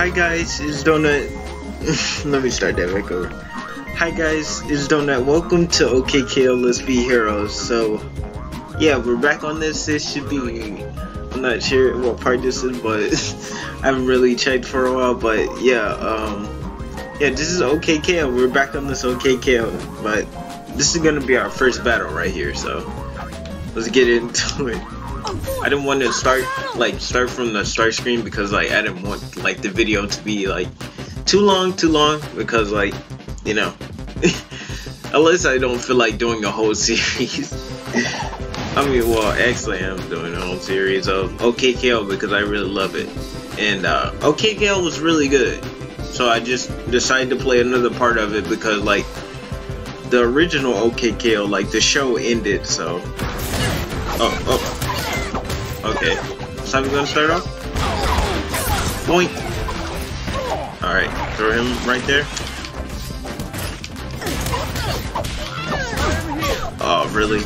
Hi guys, it's Donut. Let me start that back over. Hi guys, it's Donut. Welcome to OK K.O.! Let's Be Heroes. So, yeah, we're back on this. This should be, I'm not sure what part this is, but I haven't really checked for a while. But yeah, this is OK K.O.! We're back on this OK K.O.! But this is gonna be our first battle right here. So let's get into it. I didn't want to start from the start screen because I didn't want the video to be too long because you know, unless I don't feel like doing a whole series. I mean, well, actually I'm doing a whole series of OK K.O.! because I really love it, and OK K.O.! Was really good, so I just decided to play another part of it because the original OK K.O.! The show ended, so okay, so I'm gonna start off. Boink! Alright, throw him right there. Oh, really?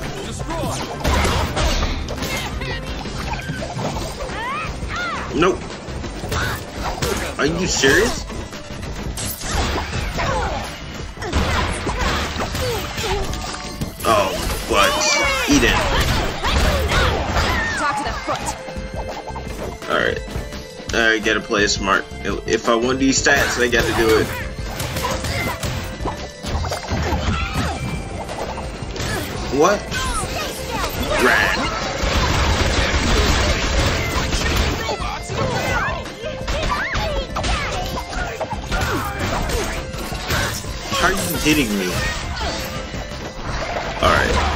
Nope. Are you serious? Oh, but eat it. Alright, I gotta play smart. If I want these stats, I gotta do it. What? Rad. How are you hitting me? Alright.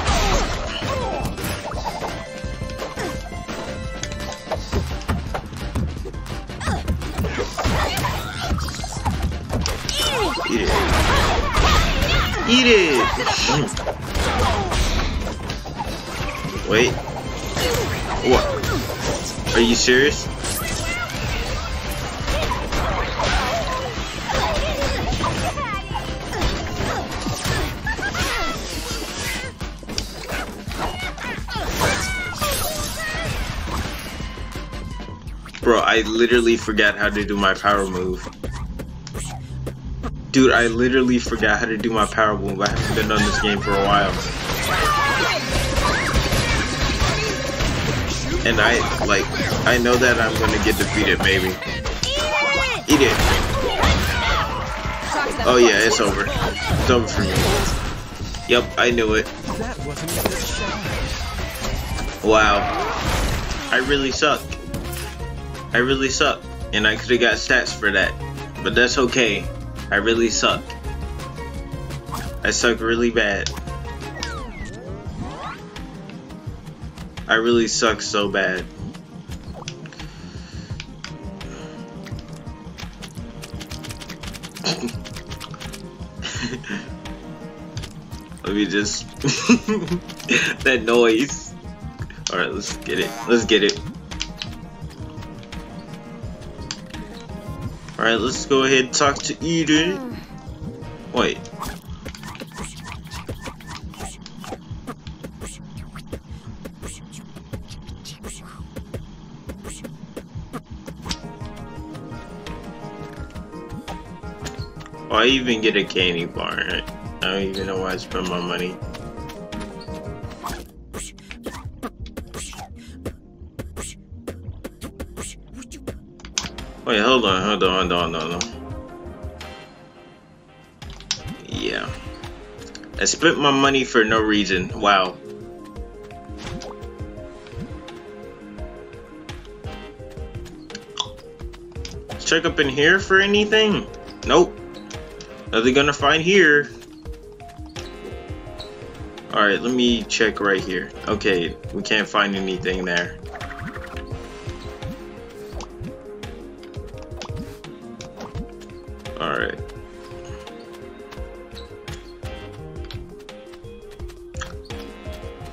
Eat it! Wait. What? Are you serious? Bro, I literally forgot how to do my power move. Dude, I literally forgot how to do my power move. I haven't been on this game for a while. And I know that I'm gonna get defeated, maybe. Eat it! Oh yeah, it's over. It's over for me. Yep, I knew it. Wow. I really suck. I really suck. And I could've got stats for that. But that's okay. I really suck. I suck really bad. I really suck so bad. Let me just that noise. Alright, let's get it. Let's get it. Alright, let's go ahead and talk to Enid. Wait. Oh, I even get a candy bar. Right? I don't even know why I spend my money. Wait, hold on. Yeah. I spent my money for no reason. Wow. Let's check up in here for anything. Nope. Nothing gonna find here. Alright, let me check right here. Okay, we can't find anything there. Alright.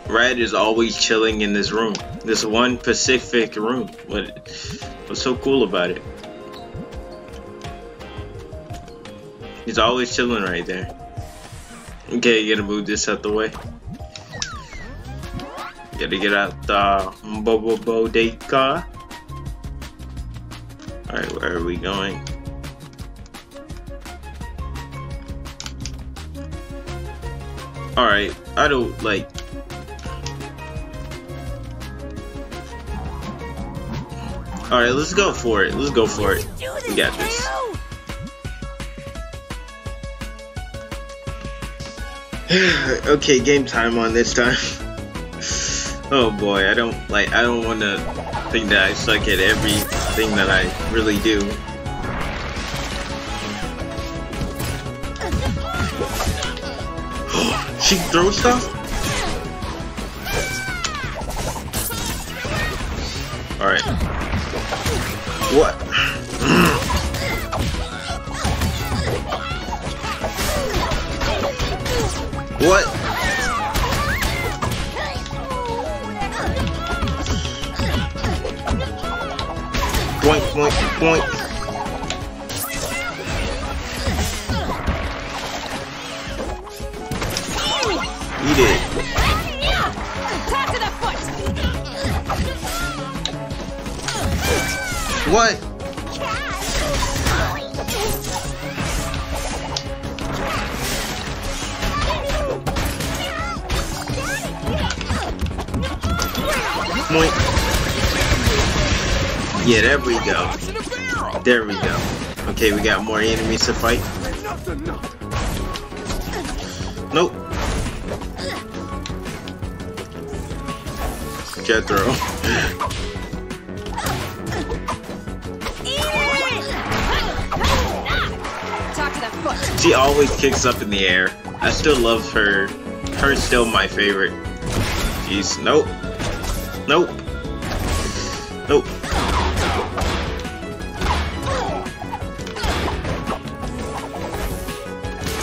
Rad is always chilling in this room. This one Pacific room. What's so cool about it? He's always chilling right there. Okay, you gotta move this out the way. You gotta get out the bodega. Alright, where are we going? Alright, I don't like. Alright, let's go for it. Let's go for it. We got this. Okay, game time on this time. Oh boy, I don't wanna think that I suck at everything that I really do. She throws stuff? Alright. What? What? Boink, boink, boink. Eat it. Pass to the foot. What? Point. Yeah, there we go. There we go. Okay, we got more enemies to fight. Nope. Jethro. She always kicks up in the air. I still love her. Her's still my favorite. Jeez, nope. Nope. Nope.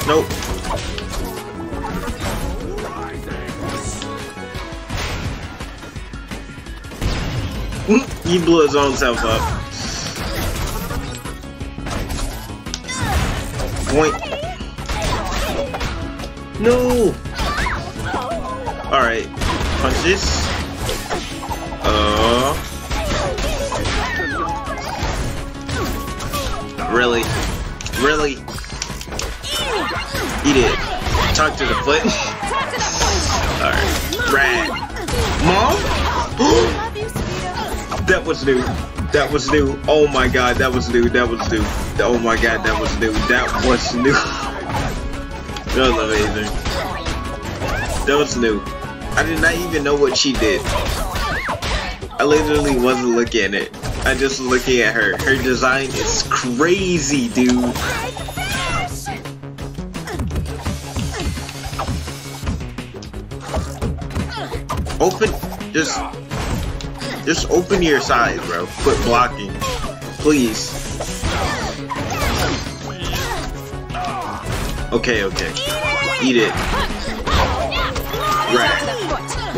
Nope. He blew his own self up. Boink. No! Alright. Punch this. Really? Really? Eat it. Talk to the foot. Alright. Rad. Mom? That was new. That was new. Oh my god, that was new. That was new. Oh my god, that was new. That was new. That was amazing. That was new. I did not even know what she did. I literally wasn't looking at it. I just was looking at her. Her design is crazy, dude. Open. Just open your side, bro. Quit blocking. Please. Okay, okay. Eat it. Right.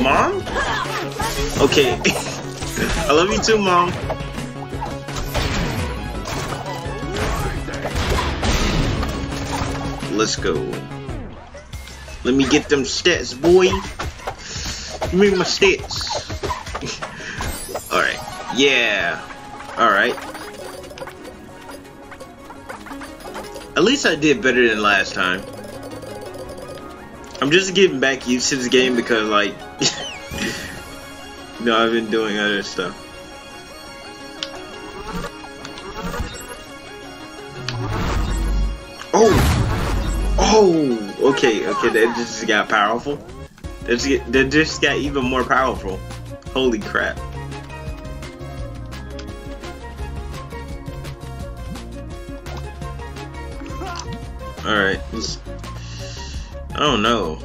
Mom? Okay. I love you too, Mom. Let's go. Let me get them stats, boy. Give me my stats. Alright, yeah, alright. At least I did better than last time. I'm just getting back used to this game because, like, you know, I've been doing other stuff. Oh! Oh! Okay, okay, that just got powerful. That just got even more powerful. Holy crap. Alright, I don't know.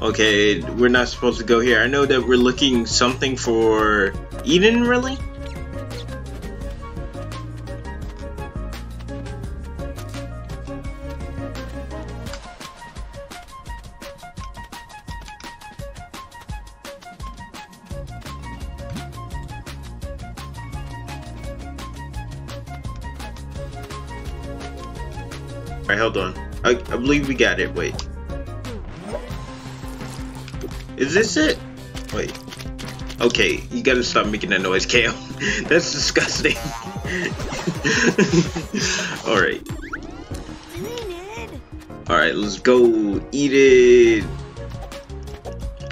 Okay, we're not supposed to go here. I know that we're looking something for Eden, really? Alright, hold on. I believe we got it. Wait. Is this it? Wait. Okay, you gotta stop making that noise, K.O. That's disgusting. Alright. Alright, let's go eat it.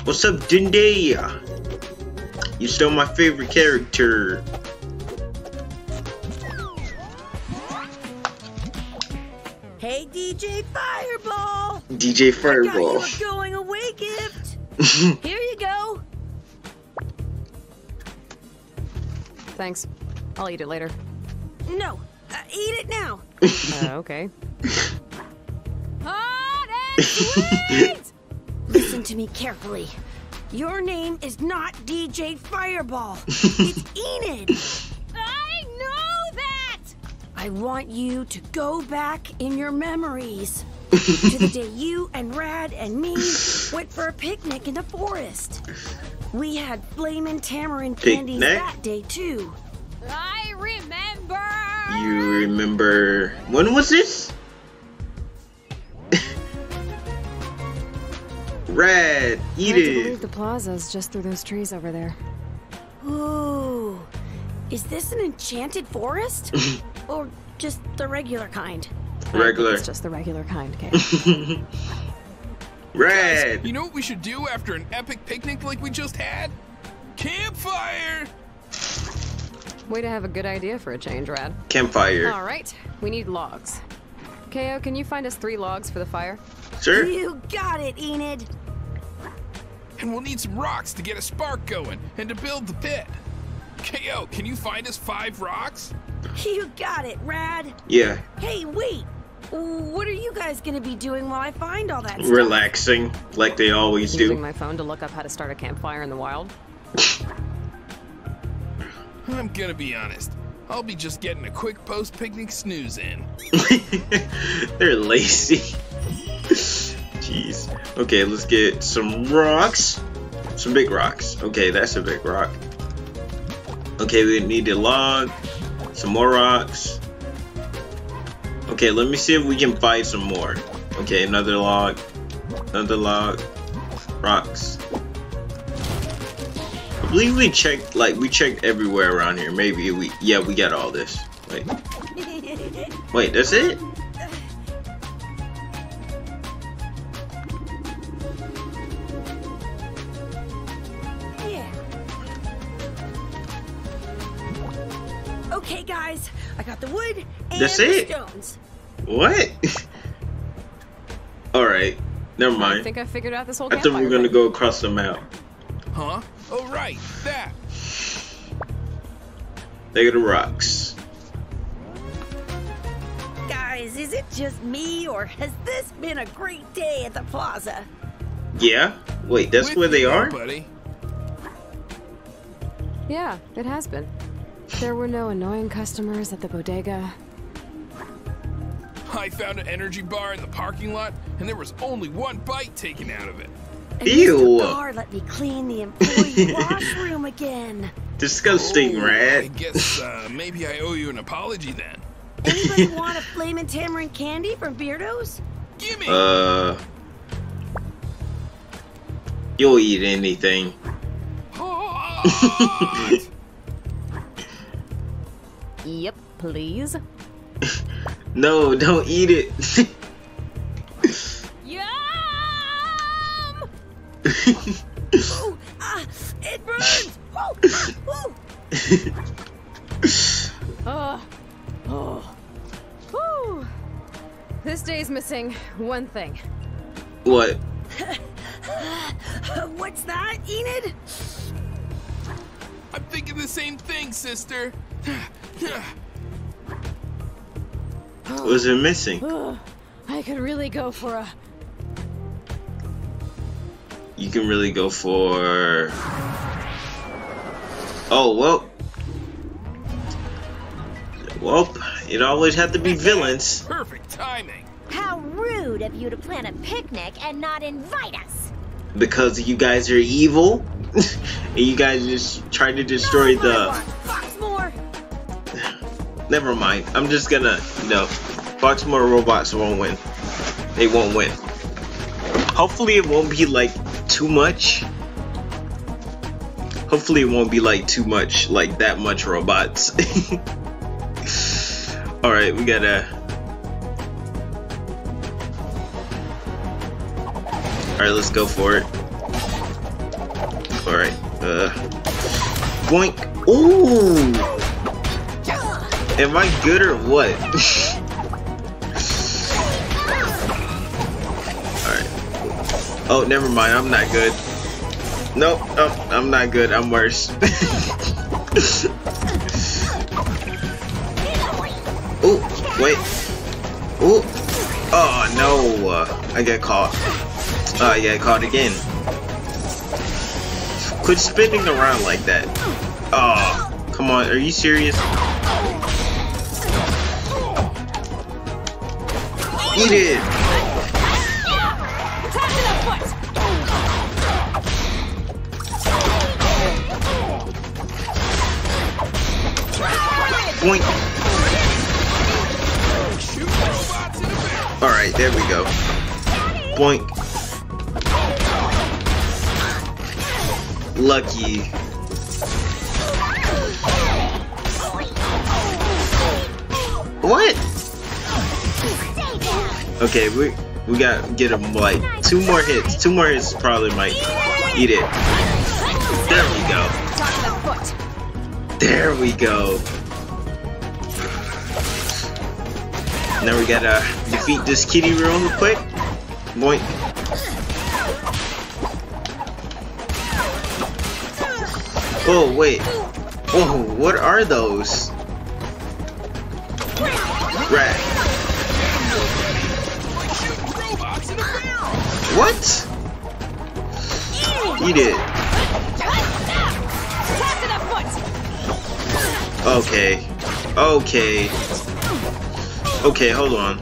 What's up, Dendy? You stole my favorite character. Hey, DJ Fireball. DJ Fireball. I got you a going away gift. Here you go. Thanks. I'll eat it later. No, eat it now. Okay. Hot and sweet! Listen to me carefully. Your name is not DJ Fireball. It's Enid. I know that! I want you to go back in your memories to the day you and Rad and me went for a picnic in the forest. We had flamin' tamarind candies that day, too. I remember! You remember... When was this? Rad, eat it! I believe the plaza's just through those trees over there. Ooh. Is this an enchanted forest? Or just the regular kind? Regular. It's just the regular kind, okay. Rad! Guys, you know what we should do after an epic picnic like we just had? Campfire! Way to have a good idea for a change, Rad. Campfire. All right, we need logs. K.O., can you find us 3 logs for the fire? Sure. You got it, Enid. And we'll need some rocks to get a spark going and to build the pit. K.O., can you find us 5 rocks? You got it, Rad. Yeah. Hey, wait. What are you guys gonna be doing while I find all that stuff? Relaxing, like they always do. Using my phone to look up how to start a campfire in the wild. I'm gonna be honest. I'll be just getting a quick post-picnic snooze in. They're lazy. Jeez. Okay, let's get some rocks. Some big rocks. Okay, that's a big rock. Okay, we need a log. Some more rocks. Okay, let me see if we can find some more. Okay, another log. Another log. Rocks. I believe we checked, like, we checked everywhere around here. Maybe we, yeah, we got all this. Wait. Wait, that's it? Yeah. Okay, guys. I got the wood and that's it? The stones. What? Alright. Never mind. I think I figured out this whole campfire. I thought we were going to go across the map. Huh? Oh, right. That. They are the rocks. Guys, is it just me, or has this been a great day at the plaza? Yeah? Wait, that's where they are? Buddy. Yeah, it has been. There were no annoying customers at the bodega. I found an energy bar in the parking lot, and there was only 1 bite taken out of it. And ew! Gar let me clean the employee washroom again. Disgusting, Rad. I guess maybe I owe you an apology then. Anybody want a flamin' tamarind candy from Beardo's? Gimme. You'll eat anything. Yep, please. No, don't eat it. Ooh, it burns! Ooh, ooh. Ooh. This day's missing one thing. What? What's that, Enid? I'm thinking the same thing, sister. What was it missing? I could really go for a... You can really go for... Oh, well. Well, it always had to be villains. Perfect timing. How rude of you to plan a picnic and not invite us. Because you guys are evil. And you guys just tried to destroy the... Boxmore. Never mind. I'm just gonna... No. Boxmore robots won't win. They won't win. Hopefully it won't be like... too much. Hopefully it won't be like too much, like that much robots. Alright, we gotta... Alright, let's go for it. Alright, boink! Ooh! Am I good or what? Alright. Oh, never mind, I'm not good. Nope, oh, I'm not good, I'm worse. Ooh, wait. Ooh. Oh, no. I got caught. Oh, I got caught again. Quit spinning around like that. Oh, come on. Are you serious? Eat it. Boink. Alright, there we go. Boink. Lucky. What? Okay, we gotta get him like two more hits. Two more hits probably might eat it. There we go. There we go. Now we gotta defeat this kitty real quick. Boink. Oh, wait. Oh, what are those? Rad. What? Eat it. Okay. Okay. Okay, hold on.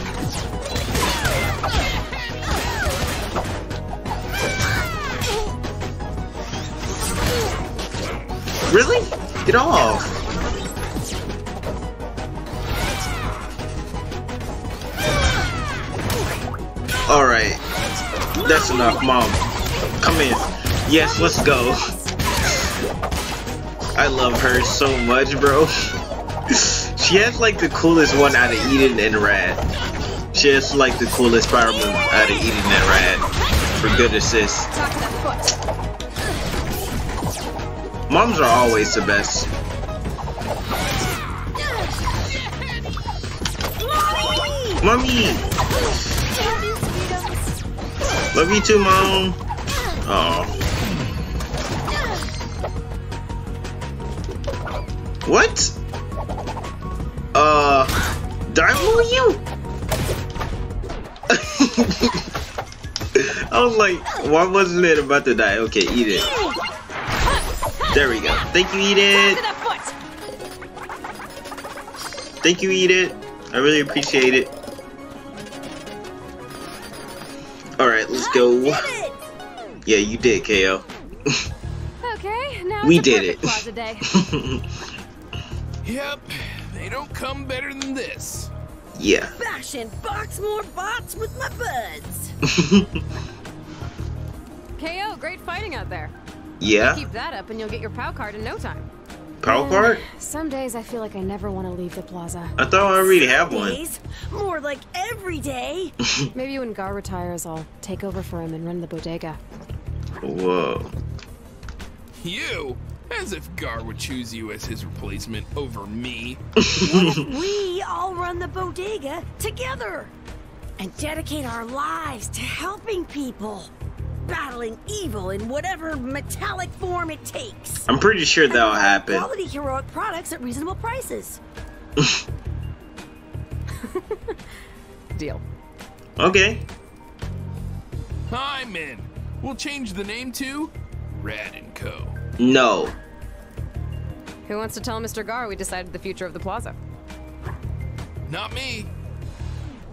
Really? Get off! Alright. That's enough, Mom. Come in. Yes, let's go. I love her so much, bro. She has like the coolest one out of Enid and Rad. She has like the coolest Fireball out of Enid and Rad for good assists. Moms are always the best. Mommy! Love you too, Mom. Oh. What? Darn you! I was like, why wasn't it about to die? Okay, eat it. There we go. Thank you, eat it. Thank you, eat it. I really appreciate it. Alright, let's go. Yeah, you did, KO. Okay, now we did it. Yep. They don't come better than this. Yeah. Bashing Boxmore bots with my buds. KO, great fighting out there. Yeah. You keep that up and you'll get your POW card in no time. POW card? Some days I feel like I never want to leave the plaza. I thought I already have one. Days? More like every day. Maybe when Gar retires, I'll take over for him and run the bodega. Whoa. You? As if Gar would choose you as his replacement over me. What if we all run the bodega together and dedicate our lives to helping people, battling evil in whatever metallic form it takes? I'm pretty sure that'll happen. Quality heroic products at reasonable prices. Deal. Okay. I'm in. We'll change the name to Rad & Co. No. Who wants to tell Mr. Gar we decided the future of the plaza? Not me.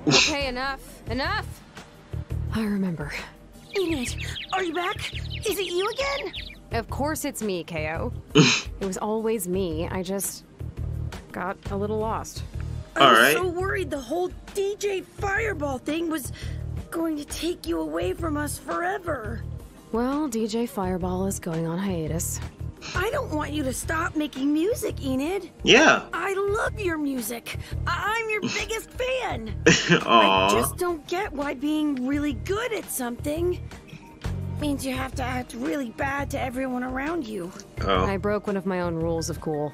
Okay, enough. Enough! I remember. Enid, are you back? Is it you again? Of course it's me, KO. It was always me. I just got a little lost. I was so worried the whole DJ Fireball thing was going to take you away from us forever. Well, DJ Fireball is going on hiatus. I don't want you to stop making music, Enid. Yeah. I love your music. I'm your biggest fan. Aww. I just don't get why being really good at something means you have to act really bad to everyone around you. Oh. I broke one of my own rules of cool.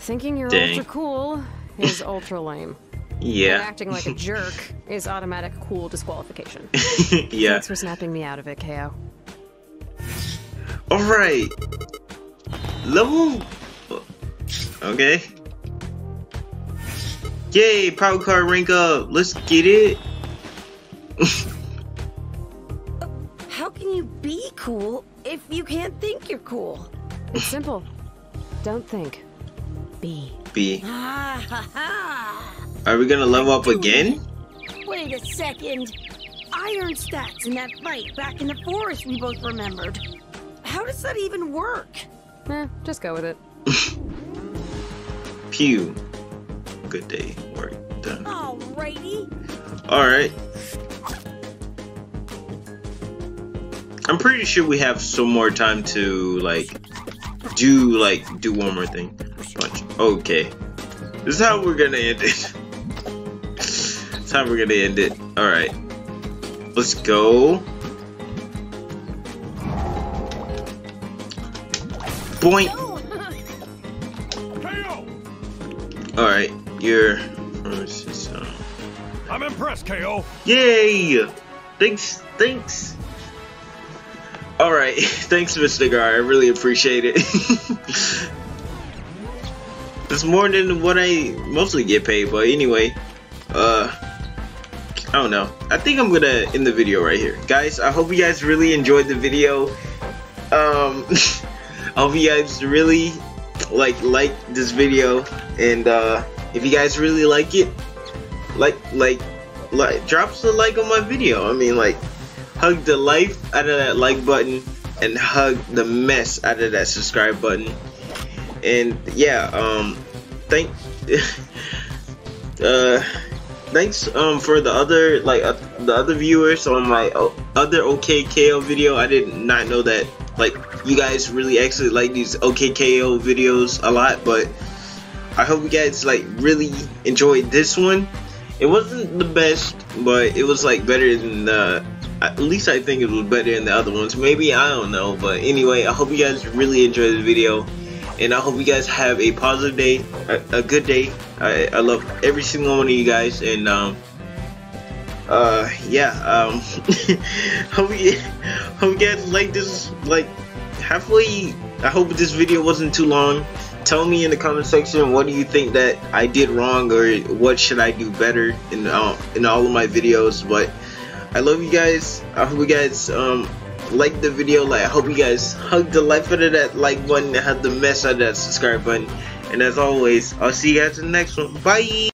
Thinking you're ultra cool is ultra lame. Yeah. And acting like a jerk is automatic cool disqualification. Yeah. Thanks for snapping me out of it, K.O. Alright. Level... Okay. Yay, power card rank up. Let's get it. How can you be cool if you can't think you're cool? It's simple. Don't think. Be. Be. Are we gonna level up again? Wait a second. I earned stats in that fight back in the forest we both remembered. How does that even work? Eh, just go with it. Pew. Good day. Work done. Alrighty. Alright. I'm pretty sure we have some more time to do one more thing. Punch. Okay. This is how we're gonna end it. That's how we're gonna end it. Alright. Let's go. Boink. All right, you're. I'm impressed, K.O. Yay! Thanks. All right, thanks, Mr. Gar. I really appreciate it. It's more than what I mostly get paid, but anyway, I don't know. I think I'm gonna end the video right here, guys. I hope you guys really enjoyed the video. I hope you guys really like this video, and if you guys really like it, drops a like on my video. I mean, hug the life out of that like button and hug the mess out of that subscribe button. And yeah, thanks for the other viewers on my other OK K.O. video. I did not know that you guys really actually like these OK K.O. videos a lot, but I hope you guys really enjoyed this one. It wasn't the best, but it was better than the, at least I think it was better than the other ones. Maybe, I don't know, but anyway, I hope you guys really enjoyed the video, and I hope you guys have a positive day, a good day. I love every single one of you guys, and hope you guys like this, halfway. I hope this video wasn't too long. Tell me in the comment section, what do you think that I did wrong, or what should I do better in all of my videos. But I love you guys. I hope you guys like the video. I hope you guys hug the life out of that like button and hug the mess out of that subscribe button. And as always, I'll see you guys in the next one. Bye.